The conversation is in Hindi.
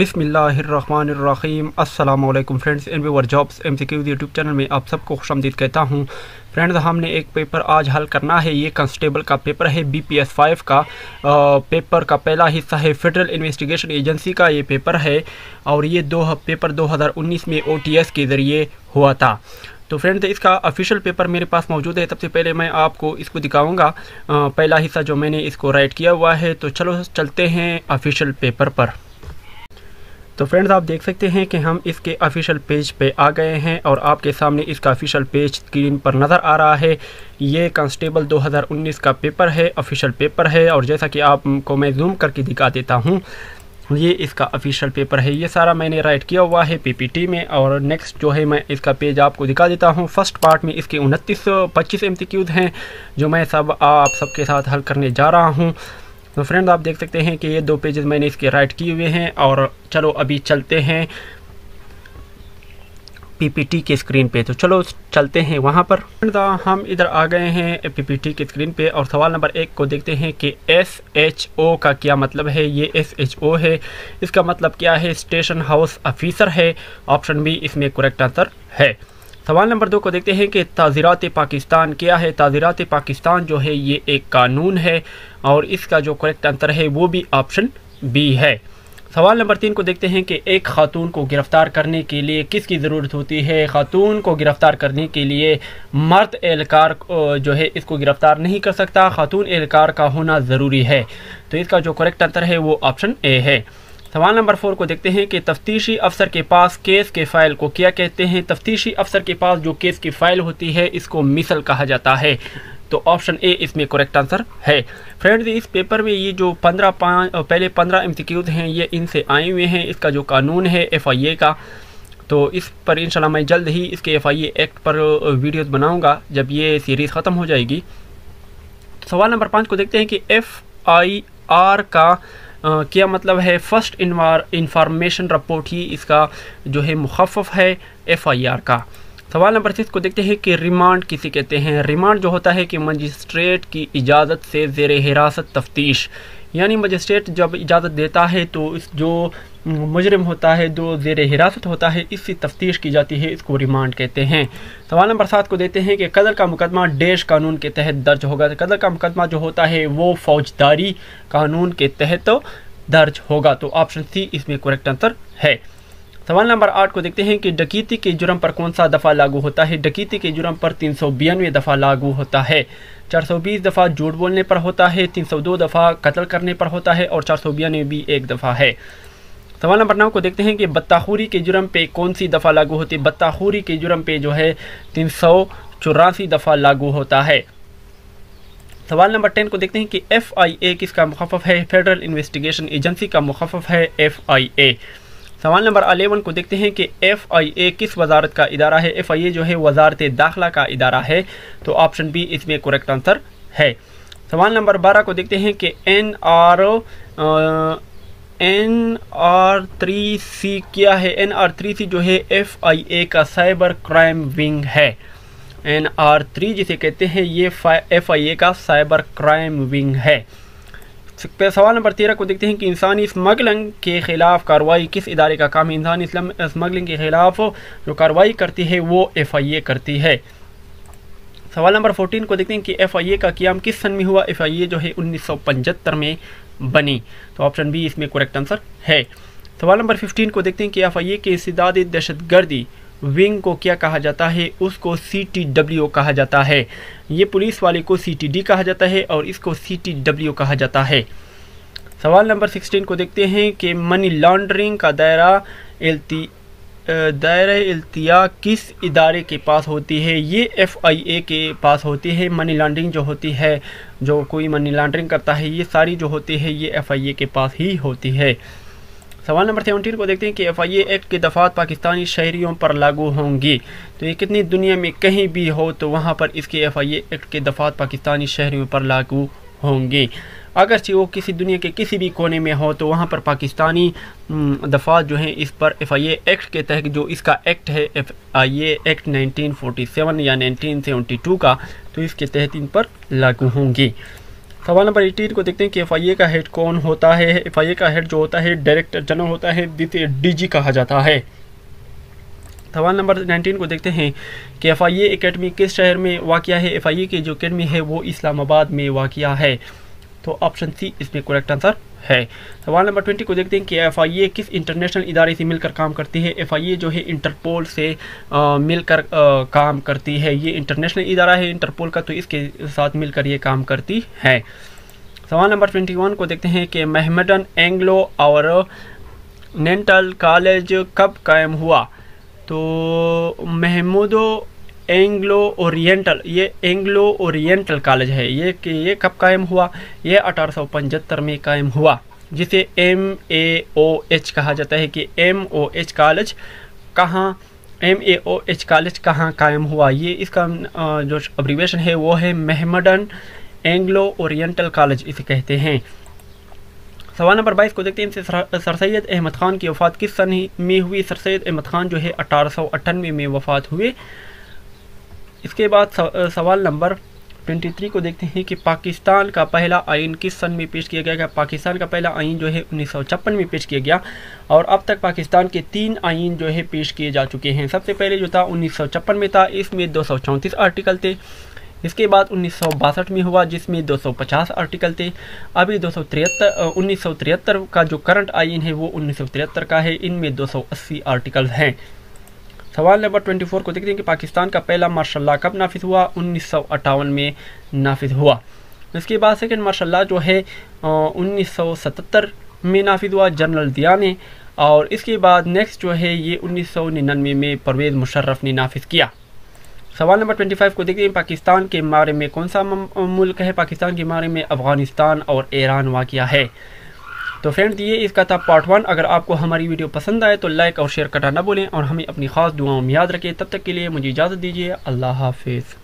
बिस्मिल्लाहिर्रहमानिर्रहीम। अस्सलाम वालेकुम friends, N viewer jobs MCQs YouTube channel में आप सबको खुशामदीद कहता हूं। फ्रेंड्स, हमने एक पेपर आज हल करना है। ये कांस्टेबल का पेपर है, BPS 5 का पेपर का पहला हिस्सा है। फेडरल इन्वेस्टिगेशन एजेंसी का ये पेपर है और ये पेपर 2019 में OTS के ज़रिए हुआ था। तो फ्रेंड्स, इसका ऑफिशियल पेपर मेरे पास मौजूद है। सबसे पहले मैं आपको इसको दिखाऊँगा, पहला हिस्सा जो मैंने इसको राइट किया हुआ है। तो चलो चलते हैं ऑफिशियल पेपर पर। तो फ्रेंड्स, आप देख सकते हैं कि हम इसके ऑफिशियल पेज पे आ गए हैं और आपके सामने इसका ऑफिशियल पेज स्क्रीन पर नज़र आ रहा है। ये कांस्टेबल 2019 का पेपर है, ऑफिशियल पेपर है। और जैसा कि आपको मैं जूम करके दिखा देता हूँ, ये इसका ऑफिशियल पेपर है। ये सारा मैंने राइट किया हुआ है PPT में। और नेक्स्ट जो है मैं इसका पेज आपको दिखा देता हूँ। फर्स्ट पार्ट में इसके 25 MCQs हैं जो मैं आप सबके साथ हल करने जा रहा हूँ। तो फ्रेंड्स, आप देख सकते हैं कि ये 2 पेजेस मैंने इसके राइट किए हुए हैं। और चलो अभी चलते हैं PPT के स्क्रीन पे। तो चलो चलते हैं वहाँ पर। फ्रेंड्स, हम इधर आ गए हैं PPT के स्क्रीन पे और सवाल नंबर 1 को देखते हैं कि SHO का क्या मतलब है। ये SHO है, इसका मतलब क्या है? स्टेशन हाउस ऑफिसर है। ऑप्शन बी इसमें करेक्ट आंसर है। सवाल नंबर 2 को देखते हैं कि ताज़ीरात-ए-पाकिस्तान क्या है। ताज़ीरात-ए-पाकिस्तान जो है ये एक कानून है और इसका जो करेक्ट आंसर है वो भी ऑप्शन बी है। सवाल नंबर 3 को देखते हैं कि एक खातून को गिरफ़्तार करने के लिए किसकी ज़रूरत होती है। खातून को गिरफ़्तार करने के लिए मर्द एहलकार जो है इसको गिरफ़्तार नहीं कर सकता, खातून एहलकार का होना ज़रूरी है। तो इसका जो करेक्ट आंसर है वो ऑप्शन ए है। सवाल नंबर 4 को देखते हैं कि तफ्तीशी अफसर के पास केस के फ़ाइल को क्या कहते हैं। तफ्तीशी अफसर के पास जो केस की फ़ाइल होती है इसको मिसल कहा जाता है। तो ऑप्शन ए इसमें करेक्ट आंसर है। फ्रेंड्स, इस पेपर में ये जो पहले 15 MCQs हैं ये इनसे आए हुए हैं। इसका जो कानून है FIA का, तो इस पर इंशाल्लाह मैं जल्द ही इसके FIA एक्ट पर वीडियोज़ बनाऊँगा जब ये सीरीज़ ख़त्म हो जाएगी। सवाल नंबर 5 को देखते हैं कि FIR का क्या मतलब है। फ़र्स्ट इंफॉर्मेशन रिपोर्ट ही इसका जो है मुखफ़फ़ है FIR का। सवाल नंबर 6 को देखते हैं कि रिमांड किसे कहते हैं। रिमांड जो होता है कि मजिस्ट्रेट की इजाज़त से ज़ेरे हिरासत तफ्तीश, यानी मजिस्ट्रेट जब इजाज़त देता है तो इस जो मुजरिम होता है जो ज़ेरे हिरासत होता है इससे तफ्तीश की जाती है, इसको रिमांड कहते हैं। सवाल नंबर 7 को देते हैं कि कत्ल का मुकदमा डेश कानून के तहत दर्ज होगा। कत्ल का मुकदमा जो होता है वो फौजदारी कानून के तहत दर्ज होगा। तो ऑप्शन सी इसमें करेक्ट आंसर है। सवाल नंबर 8 को देखते हैं कि डकैती के जुर्म पर कौन सा दफ़ा लागू होता है। डकैती के जुर्म पर 392 दफ़ा लागू होता है, 420 दफ़ा झूठ बोलने पर होता है, 302 दफ़ा कत्ल करने पर होता है और 492 एक दफ़ा है। सवाल नंबर 9 को देखते हैं कि बदतखोरी के जुर्म पे कौन सी दफ़ा लागू होती है। बदतखोरी के जुर्म पे जो है 384 दफ़ा लागू होता है। सवाल नंबर 10 को देखते हैं कि FIA किसका मुखफ़फ़ है। फेडरल इन्वेस्टिगेशन एजेंसी का मुखफ़फ़ है FIA। सवाल नंबर 11 को देखते हैं कि FIA किस वजारत का इदारा है। FIA जो है वजारत दाखिला का इदारा है। तो ऑप्शन बी इसमें करेक्ट आंसर है। सवाल नंबर 12 को देखते हैं कि NR3C क्या है। NR3C जो है FIA का साइबर क्राइम विंग है। NR3 जिसे कहते हैं ये FIA का साइबर क्राइम विंग है। सवाल नंबर 13 को देखते हैं कि इंसानी स्मगलिंग के ख़िलाफ़ कार्रवाई किस इदारे का काम है। इंसानी स्मगलिंग के ख़िलाफ़ जो कार्रवाई करती है वो FIA करती है। सवाल नंबर 14 को देखते हैं कि FIA का क़याम किस सन में हुआ। FIA जो है 1975 में बनी। तो ऑप्शन बी इसमें करेक्ट आंसर है। सवाल नंबर 15 को देखते हैं कि FIA के इंसदाद दहशतगर्दी विंग को क्या कहा जाता है। उसको CTW कहा जाता है। ये पुलिस वाले को CTD कहा जाता है और इसको CTW कहा जाता है। सवाल नंबर 16 को देखते हैं कि मनी लॉन्ड्रिंग का दायरा इल्तिया किस इदारे के पास होती है। ये FIA के पास होती है। मनी लॉन्ड्रिंग जो होती है, जो कोई मनी लॉन्ड्रिंग करता है, ये सारी जो होती है ये FIA के पास ही होती है। सवाल नंबर 17 को देखते हैं कि FIA एक्ट के दफ़ात पाकिस्तानी शहरियों पर लागू होंगी। तो ये कितनी दुनिया में कहीं भी हो तो वहाँ पर इसके FIA एक्ट के दफ़ात पाकिस्तानी शहरियों पर लागू होंगी। अगरचे वो किसी दुनिया के किसी भी कोने में हो तो वहाँ पर पाकिस्तानी दफ़ात जो हैं इस पर FIA एक्ट के तहत जो इसका एक्ट है FIA एक्ट 1947 या 1972 का, तो इसके तहत इन पर लागू होंगी। सवाल नंबर 18 को देखते हैं कि FIA का हेड कौन होता है। FIA का हेड जो होता है डायरेक्टर जनरल होता है, DG कहा जाता है। सवाल नंबर 19 को देखते हैं कि FIA एकेडमी किस शहर में वाक़िया है। FIA की जो एकेडमी है वो इस्लामाबाद में वाक़िया है, तो ऑप्शन सी इसमें करेक्ट आंसर है। सवाल नंबर 20 को देखते हैं कि FIA किस इंटरनेशनल इदारे से मिलकर काम करती है। FIA जो है इंटरपोल से मिलकर काम करती है। ये इंटरनेशनल इदारा है इंटरपोल का, तो इसके साथ मिलकर ये काम करती है। सवाल नंबर 21 को देखते हैं कि मुहम्मदन एंग्लो-ओरिएंटल कॉलेज कब कायम हुआ। तो महमूदो एंग्लो ओरिएंटल, ये एंग्लो ओरिएंटल कॉलेज है, ये कब कायम हुआ, ये 1875 में कायम हुआ, जिसे MAOH कहा जाता है कि MOH कॉलेज कहाँ, MAOH कॉलेज कहाँ कायम हुआ। ये इसका जो अब्रीविएशन है वो है मुहम्मदन एंग्लो ओरिएंटल कॉलेज, इसे कहते हैं। सवाल नंबर 22 को देखते हैं इनसे सर सैयद अहमद ख़ान की वफ़ात किस सन में हुई। सर सैयद अहमद ख़ान जो है 1898 में वफ़ात हुए। इसके बाद सवाल नंबर 23 को देखते हैं कि पाकिस्तान का पहला आइन किस सन में पेश किया गया। पाकिस्तान का पहला आइन जो है 1956 में पेश किया गया, और अब तक पाकिस्तान के 3 आइन जो है पेश किए जा चुके हैं। सबसे पहले जो था 1956 में था, इसमें 234 आर्टिकल थे। इसके बाद 1962 में हुआ जिसमें 250 आर्टिकल थे। अभी 1973 का जो करंट आइन है वो 1973 का है, इनमें 280 आर्टिकल हैं। सवाल नंबर 24 को देखते हैं कि पाकिस्तान का पहला मार्शल लॉ कब नाफिज हुआ। 1958 में नाफिज हुआ। इसके बाद सेकंड मार्शल लॉ जो है 1977 में नाफिज हुआ जनरल दिया ने, और इसके बाद नेक्स्ट जो है ये 1999 में परवेज़ मुशर्रफ ने नाफिज किया। सवाल नंबर 25 को देखते हैं पाकिस्तान के मारे में कौन सा मुल्क है। पाकिस्तान के मारे में अफ़गानिस्तान और ईरान वाक़िया है। तो फ्रेंड्स ये इसका था पार्ट 1। अगर आपको हमारी वीडियो पसंद आए तो लाइक और शेयर करना ना भूलें, और हमें अपनी ख़ास दुआओं में याद रखें। तब तक के लिए मुझे इजाज़त दीजिए, अल्लाह हाफिज़।